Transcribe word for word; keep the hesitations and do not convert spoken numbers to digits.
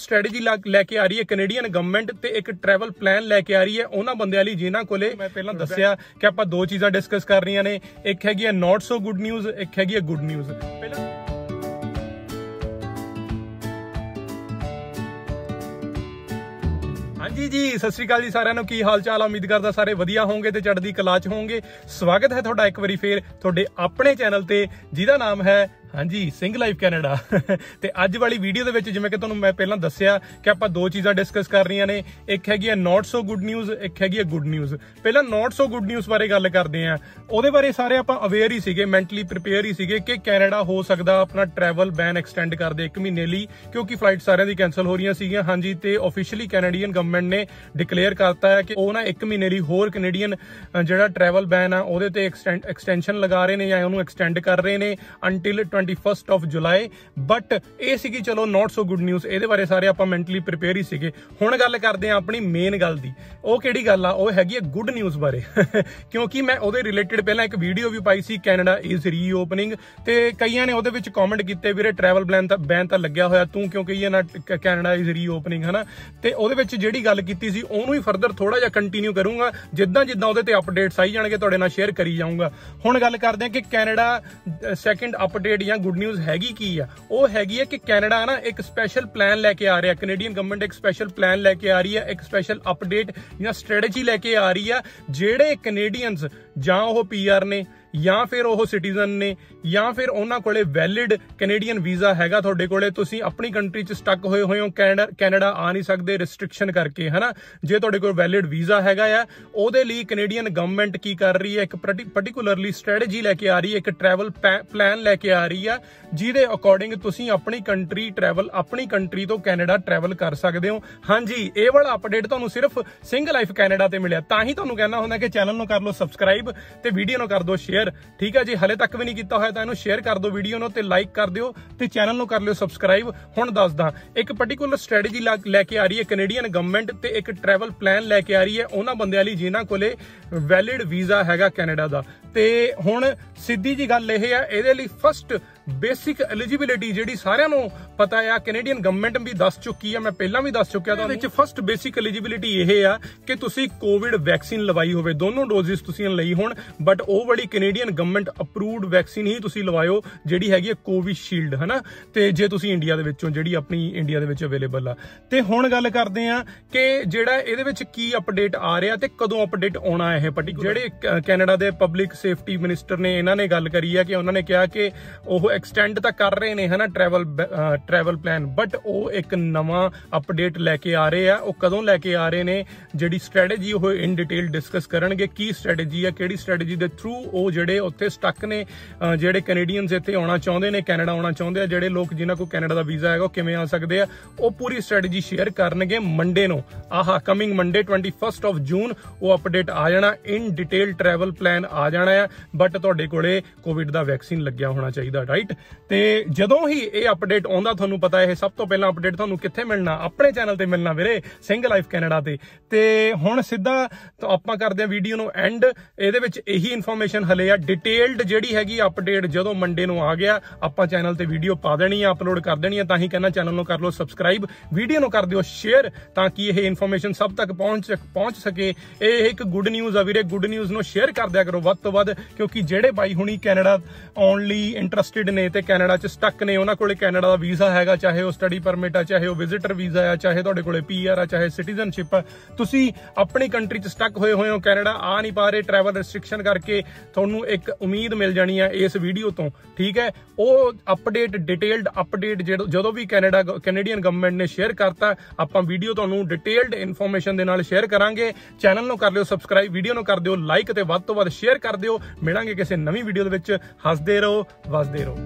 Strategy लैके आ रही है कैनेडियन गवर्नमेंट ते एक ट्रैवल प्लान लैके आ रही है उन्होंने बंदे वाली जिन्होंने को मैं पहला दस्या कि आप दो चीज़ा डिस्कस कर रही ने, एक हैगी नॉट सो गुड न्यूज़, एक हैगी गुड न्यूज़। पहला हाँ जी जी सत श्री अकाल जी सारियां नूं, की हाल चाल, उम्मीद करदा सारे वधिया होंगे ते चढ़दी कला च होंगे। स्वागत है तुहाडा एक बारी फिर तुहाडे अपने चैनल ते जिहदा नाम है हाँ जी सिंघ लाइफ कैनेडा। तो अज वाली वीडियो के जिमें कि तुहानूं मैं पहला दस्या कि आप दो चीज़ा डिस्कस कर रही ने, एक हैगी नॉट सो गुड न्यूज़, एक हैगी गुड न्यूज़। पहला नॉट सो गुड न्यूज़ बारे गल करते हैं, वो बारे सारे आप अवेयर ही सीगे, मैंटली प्रिपेयर ही सीगे कि कैनेडा हो सकता अपना ट्रैवल बैन एक्सटेंड कर दे एक महीने लिए, क्योंकि फ्लाइट सारे की कैंसल हो रही सी। हाँ जी, तो ऑफिशियली कैनेडियन गवर्नमेंट ने डिकलेयर करता है कि वो ना एक महीने की होर कैनेडियन जो ट्रैवल बैन आते एक्सटेंशन लगा रहे हैं या उन्होंने एक्सटेंड कर रहे हैं until twenty first of July. But ये सी चलो नॉट सो गुड न्यूज़, ये बारे सारे आप मैंटली प्रिपेयर ही सीगे। हुण गल करते हैं अपनी मेन गल की, वो किहड़ी गल आ, वो हैगी गुड न्यूज़ बारे। क्योंकि मैं वो रिलेटिड पहला एक वीडियो भी पाई सी, कैनेडा इज़ रीओपनिंग, तो कईयां ने उहदे विच कमेंट कीते वीरे ट्रैवल बैन तां बैन तां लग्या होया तू क्यों कही ना कैनेडा इज़ रीओपनिंग, है ना। तो उहदे विच जिहड़ी गल कीती सी उहनूं ही फरदर थोड़ा जिहा कंटीन्यू करूँगा, जिद्दां जिद्दां उहदे ते अपडेट्स आई जाणगे तुहाडे नाल शेयर करी जाऊँगा। हुण गल करदे कि कैनेडा सैकेंड अपडेट या गुड न्यूज़ हैगी की आ, वो हैगी है कि कैनेडा ना एक स्पैशल प्लान लैके आ रहा है, कैनेडियन गवर्नमेंट एक स्पैशल प्लान लैके आ रही है, एक स्पैशल अपडेट या स्ट्रैटेजी लैके आ रही है। जेड़े कैनेडियंस जां वो पी आर ने या फिर वह सिटीजन ने या फिर उन्होंने को वैलिड कैनेडियन वीज़ा हैगा तुहाडे कोले, तुसीं अपनी कंट्री च स्टक होए होए हो, कैनेडा कैनेडा आ नहीं सकते रिस्ट्रिक्शन करके, है ना। जे तुहाडे कोल वैलिड वीज़ा हैगा आ, उहदे लई कैनेडियन गवर्नमेंट की कर रही है एक पर्टिकुलरली स्ट्रैटेजी लैके आ रही है, एक ट्रैवल प्लान लैके आ रही है जिहदे अकॉर्डिंग तुसीं अपनी कंट्री ट्रैवल अपनी कंट्री तो कैनेडा ट्रैवल कर सकते हो। हाँ जी, ये वाला अपडेट तुहानूं सिर्फ सिंघ लाइफ कैनेडा ते मिलिया, तां ही तुहानूं कहना हुंदा कि चैनल नूं कर लो सब्सक्राइब ते वीडियो नूं कर दो शेयर, ठीक है जी। हले तक भी नहीं किया होया तो इन्हों शेयर कर दो, वीडियो नूं ते लाइक कर दिओ ते चैनल नूं कर लिओ सब्सक्राइब। हुण दसदा एक पर्टिकुलर स्ट्रैटेजी लैके आ रही है कैनेडियन गवर्नमेंट ते एक ट्रैवल प्लान लैके आ रही है उन्हां बंदियां लई जिन्हां कोले वैलिड वीज़ा हैगा कैनेडा दा। ते हुण सीधी जी गल इह है, इहदे लई फस्ट बेसिक एलिजिबिलिटी जिहड़ी सारिआं नूं पता है, कैनेडियन गवर्नमेंट भी दस चुकी है, मैं पहला भी दस चुकिया था। इहदे फस्ट बेसिक एलिजिबिलिटी यह आ कि तुसीं कोविड वैक्सीन लवाई होवे, दोनों डोजिस तुसीं लई होण, बट ओह वाली कैनेडियन गवर्नमेंट अप्रूव्ड वैक्सीन ही तुसीं लवायो जिहड़ी हैगी कोविशील्ड, है ना। ते जे तुसीं इंडिया दे विचों जिहड़ी अपनी इंडिया दे विच अवेलेबल आ। ते हुण गल करदे आ कि जिहड़ा इहदे विच की अपडेट आ रिहा ते कदों अपडेट आउणा है। पर्टिकुलर जिहड़े कैनेडा दे पब्लिक सेफ्टी मिनिस्टर ने इन्हां ने गल करी है कि उन्होंने कहा कि ओह एक्सटेंड तो कर रहे हैं, है ना, ट्रैवल ट्रैवल प्लान, बट वो एक नवा अपडेट लैके आ रहे हैं। वो कदों लैके आ रहे हैं जिहड़ी स्ट्रैटेजी वो इन डिटेल डिस्कस करनगे, की स्ट्रैटेजी है, किहड़ी स्ट्रैटेजी के थ्रू वो जिहड़े उत्थे स्टक ने, जिहड़े कैनेडियंस इत्थे आउणा चाहुंदे ने, कैनेडा आउणा चाहुंदे आ, जिहड़े लोग जिन्हां कोल कैनेडा दा वीज़ा हैगा वो किवें आ सकदे आ, वो पूरी स्ट्रैटेजी शेयर करनगे मंडे नूं। आहा coming Monday twenty first of June वो अपडेट आ जाना, इन डिटेल ट्रैवल प्लान आ जाना है, बट तुहाडे कोले कोविड दा वैक्सीन लग्गिया होना चाहिदा, राइट। तो जदों ही ये अपडेट आउंदा तुहानूं पता है सब तो पहला अपडेट तुहानूं कित्थे मिलना, अपने चैनल ते मिलना वीरे सिंघ लाइफ कैनेडा ते। ते हुण सीधा तो आपां करदे आ वीडियो नूं एंड, इहदे विच यही इन्फॉर्मेशन हले आ डिटेल्ड जिहड़ी हैगी अपडेट जदों मंडे नूं आ गया आपां चैनल ते वीडियो पा देनी आ, अपलोड कर देनी आ। तां ही कहना चैनल नूं कर लो सब्सक्राइब, वीडियो नूं कर दिओ शेयर तां कि यह इन्फॉर्मेशन सब तक पहुँच पहुँच सके। यह एक गुड न्यूज़ आ वीरे, गुड न्यूज़ नूं शेयर कर दिया करो वध तों वध, क्योंकि जिहड़े भाई हुणी कैनेडा आउण लई इंटरस्ट ने ते कैनेडा च स्टक ने, उन्होंने कोले कैनेडा दा वीज़ा हैगा, चाहे वो स्टडी परमिट आ, चाहे वो विजिटर वीज़ा आ, चाहे तुहाडे कोले पीआर आ, चाहे सिटीजनशिप आ, तुसीं अपनी कंट्री च स्टक होए होए हो, कैनेडा आ नहीं पा रहे ट्रैवल रिस्ट्रिक्शन करके, तुहानूं एक उम्मीद मिल जानी है इस वीडियो तो, ठीक है। वो अपडेट डिटेल्ड अपडेट जदों भी कैनेडा कैनेडियन गवर्नमेंट ने शेयर करता आपां वीडियो तुहानूं डिटेल्ड इन्फॉर्मेशन दे नाल शेयर करांगे। चैनल नूं कर लिओ सब्सक्राइब, वीडियो नूं कर दिओ लाइक ते वध तों वध शेयर कर दिओ। मिलांगे किसी नवीं वीडियो दे विच, हसदे रहो वसदे रहो।